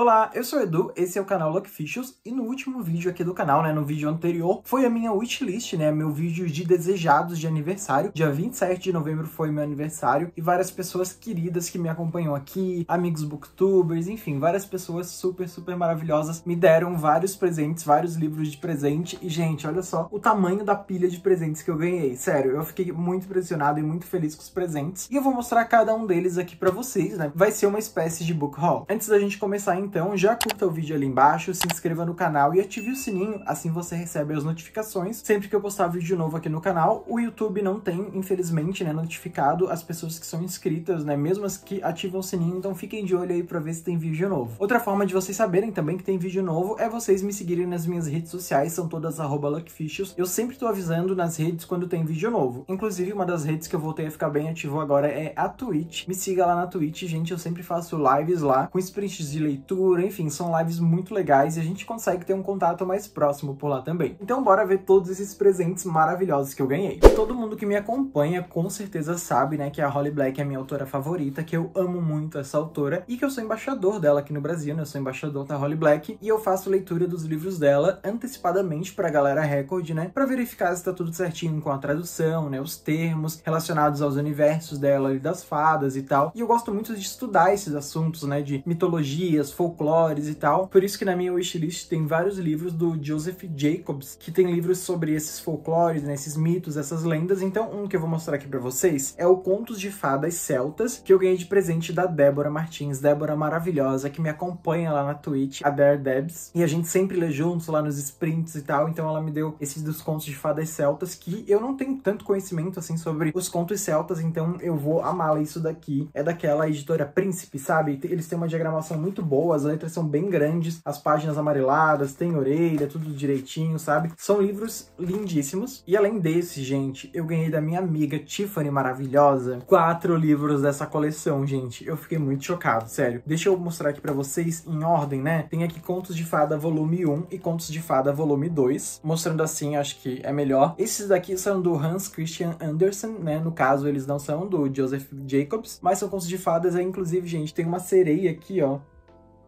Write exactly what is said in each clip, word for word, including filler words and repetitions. Olá, eu sou o Edu, esse é o canal Lockfishers, e no último vídeo aqui do canal, né, no vídeo anterior, foi a minha wishlist, né, meu vídeo de desejados de aniversário. Dia vinte e sete de novembro foi meu aniversário, e várias pessoas queridas que me acompanham aqui, amigos booktubers, enfim, várias pessoas super, super maravilhosas me deram vários presentes, vários livros de presente, e gente, olha só o tamanho da pilha de presentes que eu ganhei, sério, eu fiquei muito impressionado e muito feliz com os presentes, e eu vou mostrar cada um deles aqui pra vocês, né, vai ser uma espécie de book haul. Antes da gente começar, em Então já curta o vídeo ali embaixo, se inscreva no canal e ative o sininho, assim você recebe as notificações sempre que eu postar vídeo novo aqui no canal. O YouTube não tem, infelizmente, né, notificado as pessoas que são inscritas, né, mesmo as que ativam o sininho, então fiquem de olho aí pra ver se tem vídeo novo. Outra forma de vocês saberem também que tem vídeo novo é vocês me seguirem nas minhas redes sociais, são todas arroba Luckyficious. Eu sempre tô avisando nas redes quando tem vídeo novo. Inclusive, uma das redes que eu voltei a ficar bem ativo agora é a Twitch. Me siga lá na Twitch, gente, eu sempre faço lives lá com sprints de leitura, enfim, são lives muito legais e a gente consegue ter um contato mais próximo por lá também. Então bora ver todos esses presentes maravilhosos que eu ganhei. Todo mundo que me acompanha com certeza sabe, né, que a Holly Black é a minha autora favorita, que eu amo muito essa autora e que eu sou embaixador dela aqui no Brasil, né, eu sou embaixador da Holly Black e eu faço leitura dos livros dela antecipadamente pra galera Record, né, pra verificar se tá tudo certinho com a tradução, né, os termos relacionados aos universos dela e das fadas e tal. E eu gosto muito de estudar esses assuntos, né, de mitologias, folclores e tal, por isso que na minha wishlist tem vários livros do Joseph Jacobs, que tem livros sobre esses folclores, né, esses mitos, essas lendas. Então um que eu vou mostrar aqui pra vocês é o Contos de Fadas Celtas, que eu ganhei de presente da Débora Martins, Débora maravilhosa, que me acompanha lá na Twitch, a Dare Debs, e a gente sempre lê juntos lá nos sprints e tal, então ela me deu esses dos Contos de Fadas Celtas, que eu não tenho tanto conhecimento assim sobre os contos celtas, então eu vou amar isso daqui. É daquela editora Príncipe, sabe? Eles têm uma diagramação muito boa, as letras são bem grandes, as páginas amareladas, tem orelha, tudo direitinho, sabe? São livros lindíssimos. E além desse, gente, eu ganhei da minha amiga Tiffany maravilhosa quatro livros dessa coleção, gente. Eu fiquei muito chocado, sério. Deixa eu mostrar aqui pra vocês em ordem, né? Tem aqui Contos de Fada volume um e Contos de Fada volume dois. Mostrando assim, acho que é melhor. Esses daqui são do Hans Christian Andersen, né? No caso, eles não são do Joseph Jacobs, mas são Contos de Fadas. Aí, inclusive, gente, tem uma sereia aqui, ó.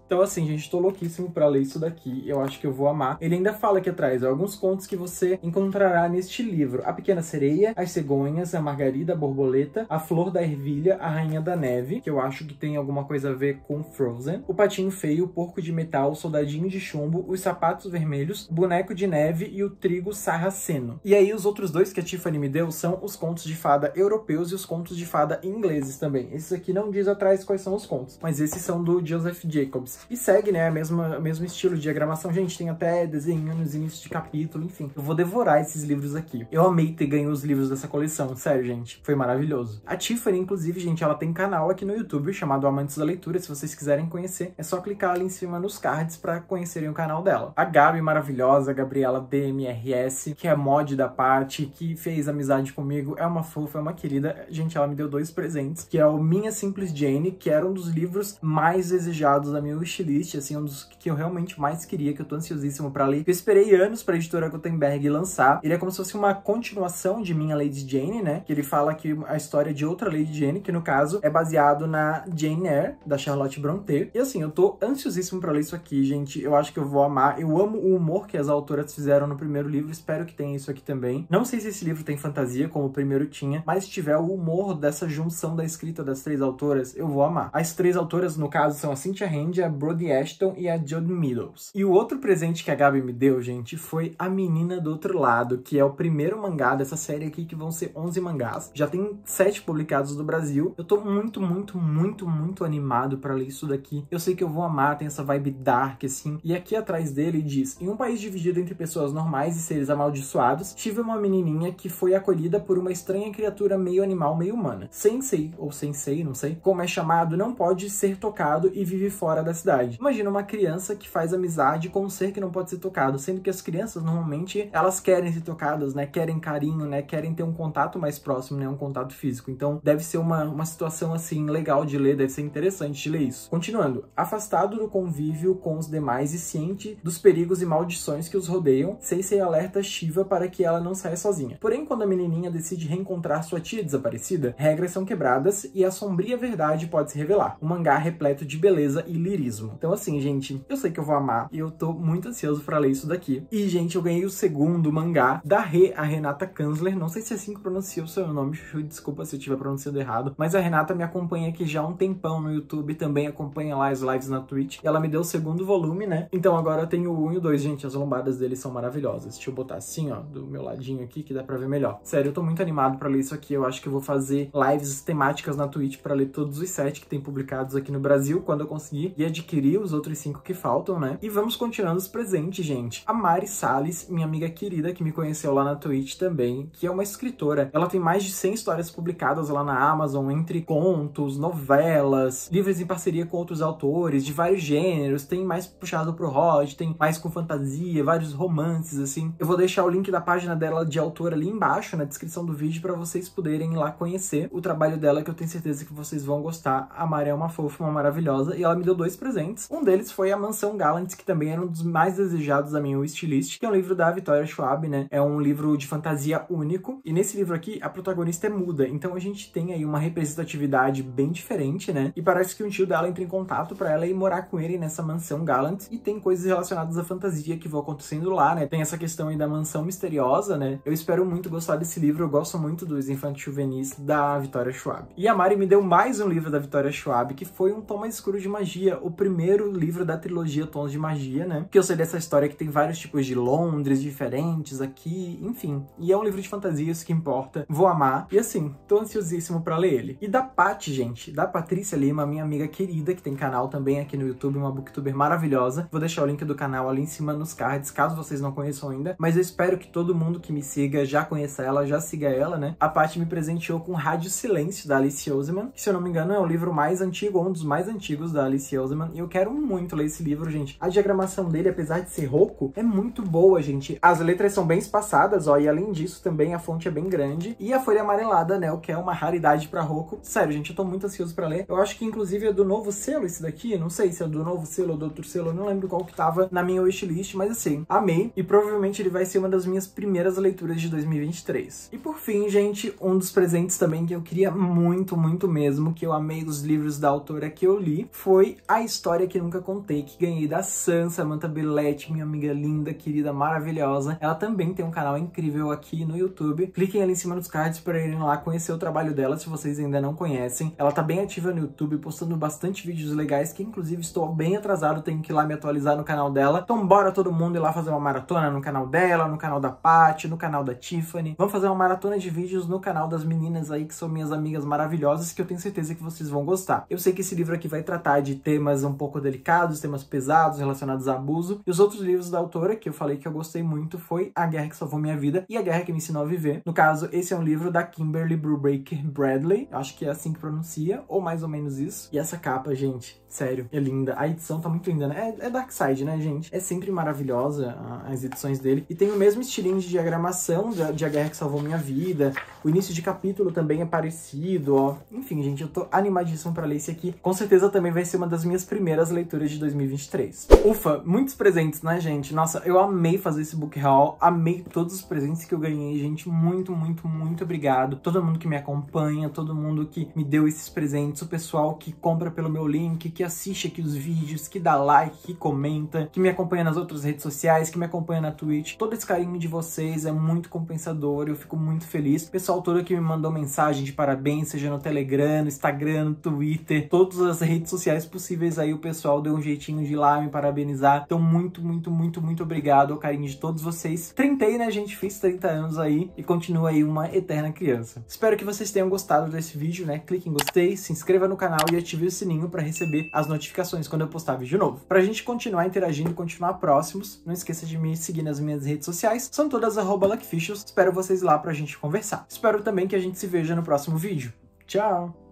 Então assim, gente, tô louquíssimo pra ler isso daqui, eu acho que eu vou amar. Ele ainda fala aqui atrás, ó, alguns contos que você encontrará neste livro. A Pequena Sereia, As Cegonhas, A Margarida, a Borboleta, A Flor da Ervilha, A Rainha da Neve, que eu acho que tem alguma coisa a ver com Frozen, O Patinho Feio, O Porco de Metal, O Soldadinho de Chumbo, Os Sapatos Vermelhos, O Boneco de Neve e O Trigo Sarraceno. E aí os outros dois que a Tiffany me deu são os contos de fada europeus e os contos de fada ingleses também. Esses aqui não diz atrás quais são os contos, mas esses são do Joseph Jacobs. E segue, né, o mesmo, mesmo estilo de diagramação. Gente, tem até desenho nos inícios de capítulo, enfim. Eu vou devorar esses livros aqui. Eu amei ter ganho os livros dessa coleção, sério, gente. Foi maravilhoso. A Tiffany, inclusive, gente, ela tem canal aqui no YouTube chamado Amantes da Leitura. Se vocês quiserem conhecer, é só clicar ali em cima nos cards pra conhecerem o canal dela. A Gabi, maravilhosa, Gabriela D M R S, que é mod da Paty, que fez amizade comigo. É uma fofa, é uma querida. Gente, ela me deu dois presentes, que é o Minha Simples Jane, que era um dos livros mais desejados da minha wishlist, assim, um dos que eu realmente mais queria, que eu tô ansiosíssimo pra ler. Eu esperei anos pra editora Gutenberg lançar. Ele é como se fosse uma continuação de Minha Lady Jane, né? Que ele fala que a história de outra Lady Jane, que no caso é baseado na Jane Eyre, da Charlotte Bronte. E assim, eu tô ansiosíssimo pra ler isso aqui, gente. Eu acho que eu vou amar. Eu amo o humor que as autoras fizeram no primeiro livro. Espero que tenha isso aqui também. Não sei se esse livro tem fantasia, como o primeiro tinha, mas se tiver o humor dessa junção da escrita das três autoras, eu vou amar. As três autoras, no caso, são a Cynthia Hand, a Brody Ashton e a John Meadows. E o outro presente que a Gabi me deu, gente, foi A Menina do Outro Lado, que é o primeiro mangá dessa série aqui, que vão ser onze mangás. Já tem sete publicados no Brasil. Eu tô muito, muito, muito, muito animado pra ler isso daqui. Eu sei que eu vou amar, tem essa vibe dark, assim. E aqui atrás dele diz, em um país dividido entre pessoas normais e seres amaldiçoados, tive uma menininha que foi acolhida por uma estranha criatura meio animal, meio humana. Sensei, ou sensei, não sei, como é chamado, não pode ser tocado e vive fora da cidade. Imagina uma criança que faz amizade com um ser que não pode ser tocado, sendo que as crianças, normalmente, elas querem ser tocadas, né? Querem carinho, né? Querem ter um contato mais próximo, né? Um contato físico. Então, deve ser uma, uma situação, assim, legal de ler, deve ser interessante de ler isso. Continuando. Afastado do convívio com os demais e ciente dos perigos e maldições que os rodeiam, Sensei alerta Shiva para que ela não saia sozinha. Porém, quando a menininha decide reencontrar sua tia desaparecida, regras são quebradas e a sombria verdade pode se revelar. Um mangá repleto de beleza e lirismo. abismo. Então assim, gente, eu sei que eu vou amar e eu tô muito ansioso pra ler isso daqui. E, gente, eu ganhei o segundo mangá da Rê, a Renata Kanzler. Não sei se é assim que pronuncia o seu nome, Chuchu, desculpa se eu tiver pronunciado errado, mas a Renata me acompanha aqui já há um tempão no YouTube, também acompanha lá as lives na Twitch. E ela me deu o segundo volume, né? Então agora eu tenho o um e o dois, gente, as lombadas deles são maravilhosas. Deixa eu botar assim, ó, do meu ladinho aqui, que dá pra ver melhor. Sério, eu tô muito animado pra ler isso aqui. Eu acho que eu vou fazer lives temáticas na Twitch pra ler todos os sete que tem publicados aqui no Brasil, quando eu conseguir, e adquirir os outros cinco que faltam, né? E vamos continuando os presentes, gente. A Mari Salles, minha amiga querida, que me conheceu lá na Twitch também, que é uma escritora. Ela tem mais de cem histórias publicadas lá na Amazon, entre contos, novelas, livros em parceria com outros autores, de vários gêneros. Tem mais puxado pro Rod, tem mais com fantasia, vários romances, assim. Eu vou deixar o link da página dela de autor ali embaixo, na descrição do vídeo, pra vocês poderem ir lá conhecer o trabalho dela, que eu tenho certeza que vocês vão gostar. A Mari é uma fofa, uma maravilhosa, e ela me deu dois presentes. Um deles foi a Mansão Gallant, que também era um dos mais desejados da minha wishlist, que é um livro da Victoria Schwab, né? É um livro de fantasia único, e nesse livro aqui, a protagonista é muda, então a gente tem aí uma representatividade bem diferente, né? E parece que um tio dela entra em contato pra ela ir morar com ele nessa Mansão Gallant, e tem coisas relacionadas à fantasia que vão acontecendo lá, né? Tem essa questão aí da mansão misteriosa, né? Eu espero muito gostar desse livro, eu gosto muito dos infantis juvenis da Victoria Schwab. E a Mari me deu mais um livro da Victoria Schwab, que foi Um Tom Mais Escuro de Magia, o primeiro livro da trilogia Tons de Magia, né? Que eu sei dessa história que tem vários tipos de Londres diferentes aqui, enfim. E é um livro de fantasia, isso que importa. Vou amar. E assim, tô ansiosíssimo pra ler ele. E da Paty, gente, da Patrícia Lima, minha amiga querida, que tem canal também aqui no YouTube, uma booktuber maravilhosa. Vou deixar o link do canal ali em cima nos cards, caso vocês não conheçam ainda. Mas eu espero que todo mundo que me siga já conheça ela, já siga ela, né? A Paty me presenteou com Rádio Silêncio, da Alice Oseman, que se eu não me engano é o livro mais antigo, ou um dos mais antigos da Alice Oseman. E eu quero muito ler esse livro, gente. A diagramação dele, apesar de ser rouco, é muito boa, gente. As letras são bem espaçadas, ó, e além disso também a fonte é bem grande. E a folha amarelada, né, o que é uma raridade pra rouco. Sério, gente, eu tô muito ansioso pra ler. Eu acho que inclusive é do Novo Selo esse daqui, não sei se é do Novo Selo ou do outro selo, eu não lembro qual que tava na minha wishlist, mas assim, amei. E provavelmente ele vai ser uma das minhas primeiras leituras de dois mil e vinte e três. E por fim, gente, um dos presentes também que eu queria muito, muito mesmo, que eu amei os livros da autora que eu li, foi A História que Nunca Contei, que ganhei da Samantha Belletti, minha amiga linda, querida, maravilhosa. Ela também tem um canal incrível aqui no YouTube. Cliquem ali em cima nos cards para irem lá conhecer o trabalho dela, se vocês ainda não conhecem. Ela tá bem ativa no YouTube, postando bastante vídeos legais, que inclusive estou bem atrasado, tenho que ir lá me atualizar no canal dela. Então bora todo mundo ir lá fazer uma maratona no canal dela, no canal da Paty, no canal da Tiffany. Vamos fazer uma maratona de vídeos no canal das meninas aí, que são minhas amigas maravilhosas, que eu tenho certeza que vocês vão gostar. Eu sei que esse livro aqui vai tratar de temas um pouco delicados, temas pesados, relacionados a abuso. E os outros livros da autora, que eu falei que eu gostei muito, foi A Guerra que Salvou Minha Vida e A Guerra que Me Ensinou a Viver. No caso, esse é um livro da Kimberly Brubaker Bradley, acho que é assim que pronuncia, ou mais ou menos isso. E essa capa, gente, sério, é linda. A edição tá muito linda, né? É, é Darkside, né, gente? É sempre maravilhosa as edições dele. E tem o mesmo estilinho de diagramação de, de A Guerra que Salvou Minha Vida. O início de capítulo também é parecido, ó. Enfim, gente, eu tô animadíssimo pra ler esse aqui. Com certeza também vai ser uma das minhas primeiras leituras de dois mil e vinte e três. Ufa, muitos presentes, né, gente? Nossa, eu amei fazer esse book haul, amei todos os presentes que eu ganhei, gente. Muito, muito, muito obrigado. Todo mundo que me acompanha, todo mundo que me deu esses presentes, o pessoal que compra pelo meu link, que assiste aqui os vídeos, que dá like, que comenta, que me acompanha nas outras redes sociais, que me acompanha na Twitch. Todo esse carinho de vocês é muito compensador, eu fico muito feliz. O pessoal todo que me mandou mensagem de parabéns, seja no Telegram, no Instagram, no Twitter, todas as redes sociais possíveis aí, o pessoal deu um jeitinho de ir lá me parabenizar. Então, muito, muito, muito, muito obrigado ao carinho de todos vocês. Trintei, né, gente? Fiz trinta anos aí e continuo aí uma eterna criança. Espero que vocês tenham gostado desse vídeo, né? Clique em gostei, se inscreva no canal e ative o sininho pra receber as notificações quando eu postar vídeo novo. Pra gente continuar interagindo e continuar próximos, não esqueça de me seguir nas minhas redes sociais, são todas arroba Lockfishers. Espero vocês lá pra gente conversar. Espero também que a gente se veja no próximo vídeo. Tchau!